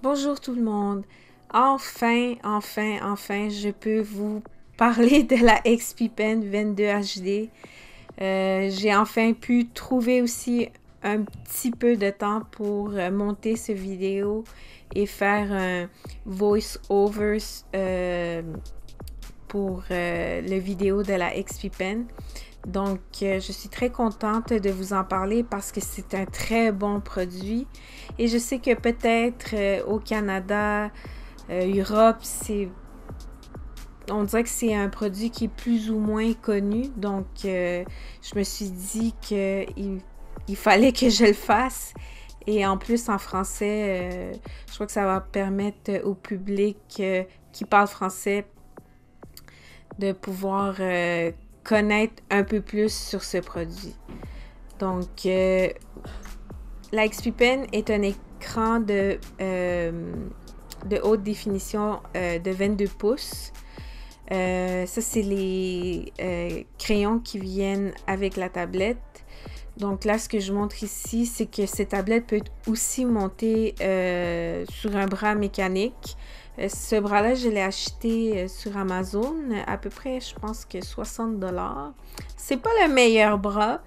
Bonjour tout le monde! Enfin, je peux vous parler de la XP-Pen 22 HD. J'ai enfin pu trouver aussi un petit peu de temps pour monter cette vidéo et faire un voice-over pour la vidéo de la XP-Pen. Donc, je suis très contente de vous en parler parce que c'est un très bon produit. Et je sais que peut-être au Canada, Europe, on dirait que c'est un produit qui est plus ou moins connu. Donc, je me suis dit qu'il fallait que je le fasse. Et en plus, en français, je crois que ça va permettre au public qui parle français de pouvoir connaître un peu plus sur ce produit. Donc, la XP-Pen est un écran de haute définition de 22 pouces. Ça, c'est les crayons qui viennent avec la tablette. Donc là, ce que je montre ici, c'est que cette tablette peut aussi monter sur un bras mécanique. Ce bras-là, je l'ai acheté sur Amazon, à peu près, je pense que 60$. C'est pas le meilleur bras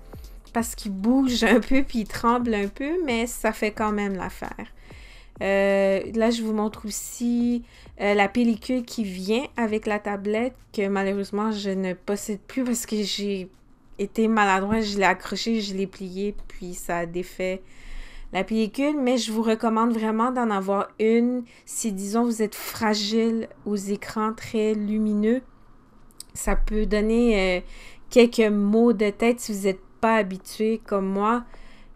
parce qu'il bouge un peu puis il tremble un peu, mais ça fait quand même l'affaire. Là, je vous montre aussi la pellicule qui vient avec la tablette que malheureusement, je ne possède plus parce que j'ai été maladroit. Je l'ai accroché, je l'ai plié, puis ça a défait la pellicule, mais je vous recommande vraiment d'en avoir une si, disons, vous êtes fragile aux écrans très lumineux. Ça peut donner quelques maux de tête si vous n'êtes pas habitué comme moi.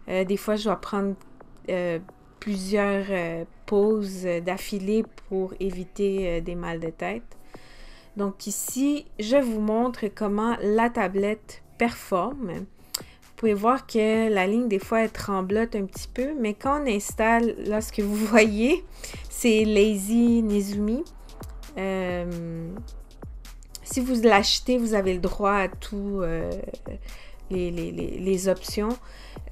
Des fois, je dois prendre plusieurs pauses d'affilée pour éviter des mal de tête. Donc ici, je vous montre comment la tablette performe. Vous pouvez voir que la ligne, des fois, elle tremblote un petit peu, mais quand on installe, là, ce que vous voyez, c'est Lazy Nezumi. Si vous l'achetez, vous avez le droit à tous les options.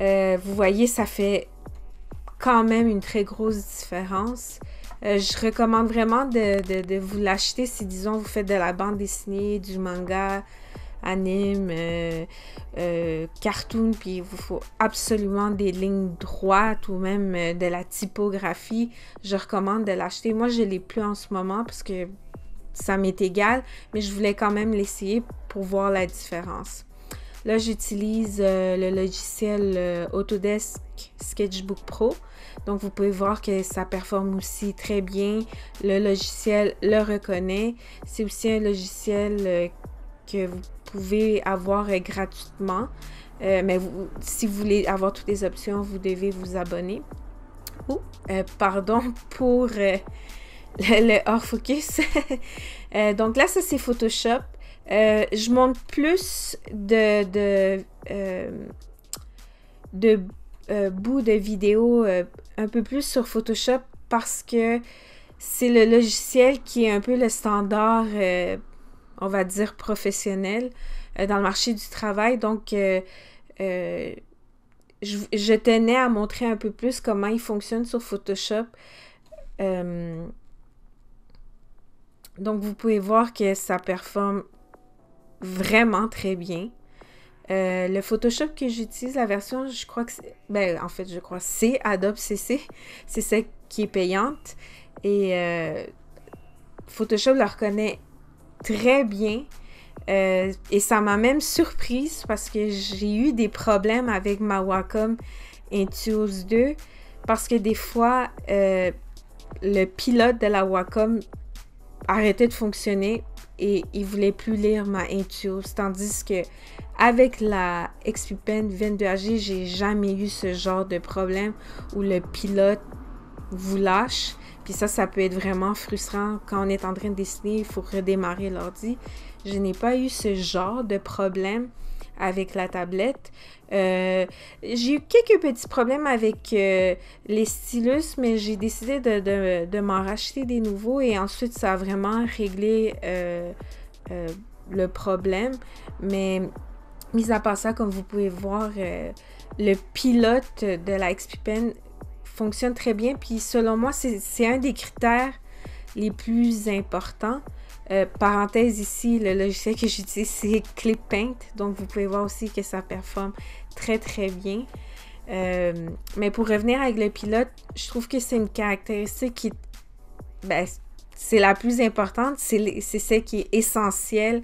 Vous voyez, ça fait quand même une très grosse différence. Je recommande vraiment de vous l'acheter si, disons, vous faites de la bande dessinée, du manga, anime, cartoon, puis il vous faut absolument des lignes droites ou même de la typographie. Je recommande de l'acheter. Moi, je ne l'ai plus en ce moment parce que ça m'est égal, mais je voulais quand même l'essayer pour voir la différence. Là, j'utilise le logiciel Autodesk Sketchbook Pro. Donc, vous pouvez voir que ça performe aussi très bien. Le logiciel le reconnaît. C'est aussi un logiciel que vous pouvez avoir gratuitement. Mais si vous voulez avoir toutes les options, vous devez vous abonner. Oh, pardon pour le hors-focus. Donc là, ça c'est Photoshop. Je montre plus de bouts de vidéo un peu plus sur Photoshop parce que c'est le logiciel qui est un peu le standard on va dire professionnel dans le marché du travail. Donc, je tenais à montrer un peu plus comment il fonctionne sur Photoshop. Donc, vous pouvez voir que ça performe vraiment très bien. Le Photoshop que j'utilise, la version, je crois que c'est... Ben, en fait, je crois c'est Adobe CC. C'est celle qui est payante. Et Photoshop la reconnaît très bien et ça m'a même surprise parce que j'ai eu des problèmes avec ma Wacom Intuos 2 parce que des fois le pilote de la Wacom arrêtait de fonctionner et il voulait plus lire ma Intuos, tandis que avec la XP-Pen 22 AG, j'ai jamais eu ce genre de problème où le pilote vous lâche. Puis ça, ça peut être vraiment frustrant. Quand on est en train de dessiner, il faut redémarrer l'ordi. Je n'ai pas eu ce genre de problème avec la tablette. J'ai eu quelques petits problèmes avec les stylus, mais j'ai décidé de m'en racheter des nouveaux. Et ensuite, ça a vraiment réglé le problème. Mais mis à part ça, comme vous pouvez voir, le pilote de la XP-Pen fonctionne très bien. Puis selon moi, c'est un des critères les plus importants. Parenthèse ici, le logiciel que j'utilise, c'est Clip Paint. Donc, vous pouvez voir aussi que ça performe très, très bien. Mais pour revenir avec le pilote, je trouve que c'est une caractéristique qui, ben, c'est la plus importante. C'est celle qui est essentielle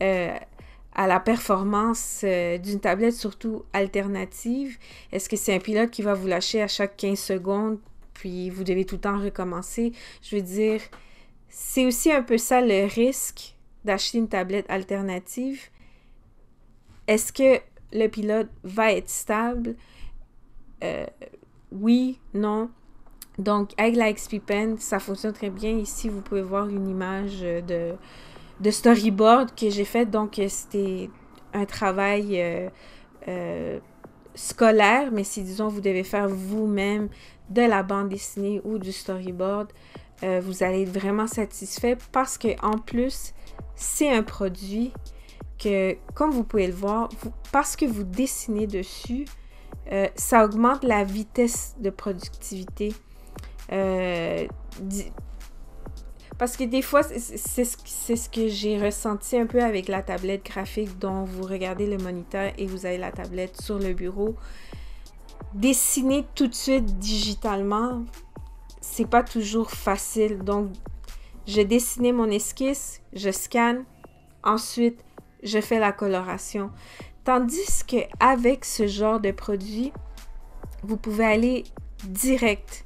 à la performance d'une tablette, surtout alternative. Est-ce que c'est un pilote qui va vous lâcher à chaque 15 secondes, puis vous devez tout le temps recommencer? Je veux dire, c'est aussi un peu ça le risque d'acheter une tablette alternative. Est-ce que le pilote va être stable? Oui, non. Donc, avec la XP-Pen, ça fonctionne très bien. Ici, vous pouvez voir une image de storyboard que j'ai faite. Donc, c'était un travail scolaire, mais si, disons, vous devez faire vous-même de la bande dessinée ou du storyboard, vous allez être vraiment satisfait parce que en plus, c'est un produit que, comme vous pouvez le voir, parce que vous dessinez dessus, ça augmente la vitesse de productivité. Parce que des fois, c'est ce que j'ai ressenti un peu avec la tablette graphique dont vous regardez le moniteur et vous avez la tablette sur le bureau. Dessiner tout de suite digitalement, c'est pas toujours facile. Donc, je dessinais mon esquisse, je scanne, ensuite je fais la coloration. Tandis que avec ce genre de produit, vous pouvez aller direct.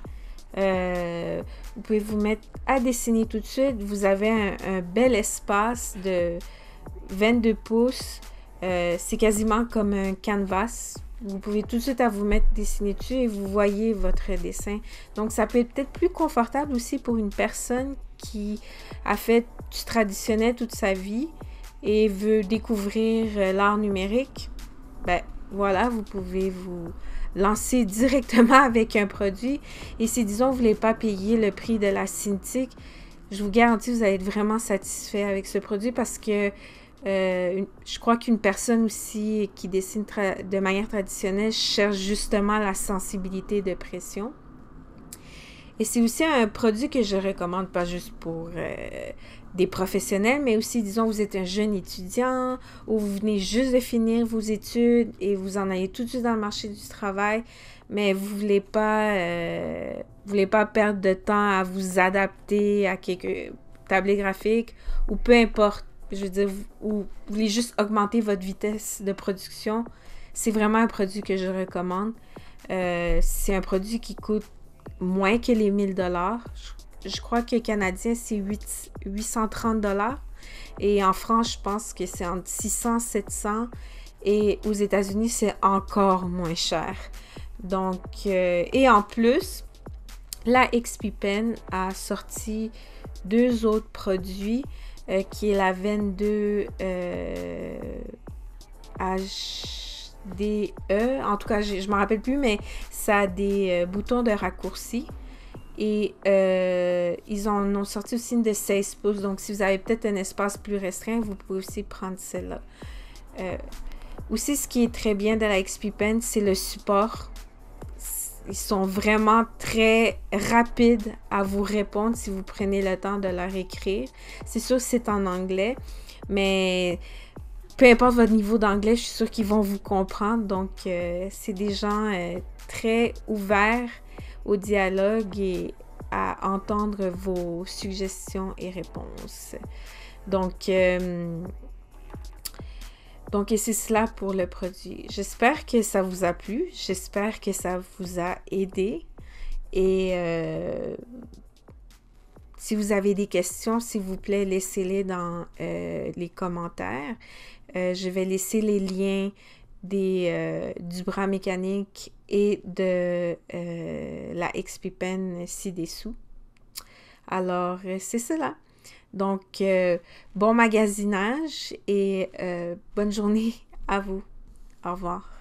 Vous pouvez vous mettre à dessiner tout de suite. Vous avez un bel espace de 22 pouces. C'est quasiment comme un canvas. Vous pouvez tout de suite vous mettre dessiner dessus et vous voyez votre dessin. Donc, ça peut être peut-être plus confortable aussi pour une personne qui a fait du traditionnel toute sa vie et veut découvrir l'art numérique. Ben voilà, vous pouvez vous lancer directement avec un produit. Et si, disons, vous ne voulez pas payer le prix de la Cintiq, je vous garantis que vous allez être vraiment satisfait avec ce produit parce que je crois qu'une personne aussi qui dessine de manière traditionnelle cherche justement la sensibilité de pression. Et c'est aussi un produit que je recommande, pas juste pour des professionnels, mais aussi, disons, vous êtes un jeune étudiant ou vous venez juste de finir vos études et vous en allez tout de suite dans le marché du travail, mais vous voulez pas perdre de temps à vous adapter à quelques tablés graphiques ou peu importe, je veux dire, ou vous voulez juste augmenter votre vitesse de production, c'est vraiment un produit que je recommande. C'est un produit qui coûte moins que les 1000$. Je crois que canadien, c'est 830$. Et en France, je pense que c'est entre 600, 700. Et aux États-Unis, c'est encore moins cher. Donc, et en plus, la XP-Pen a sorti deux autres produits qui est la 22 HDE. En tout cas, je ne me rappelle plus, mais ça a des boutons de raccourci. Et ils en ont sorti aussi une de 16 pouces. Donc, si vous avez peut-être un espace plus restreint, vous pouvez aussi prendre celle-là. Aussi, ce qui est très bien de la XP-Pen, c'est le support. Ils sont vraiment très rapides à vous répondre si vous prenez le temps de leur écrire. C'est sûr que c'est en anglais, mais peu importe votre niveau d'anglais, je suis sûre qu'ils vont vous comprendre. Donc, c'est des gens très ouverts au dialogue et à entendre vos suggestions et réponses. Donc, et c'est cela pour le produit. J'espère que ça vous a plu. J'espère que ça vous a aidé. Et si vous avez des questions, s'il vous plaît, laissez-les dans les commentaires. Je vais laisser les liens du bras mécanique et de la XP-Pen ci-dessous. Alors, c'est cela. Donc, bon magasinage et bonne journée à vous. Au revoir.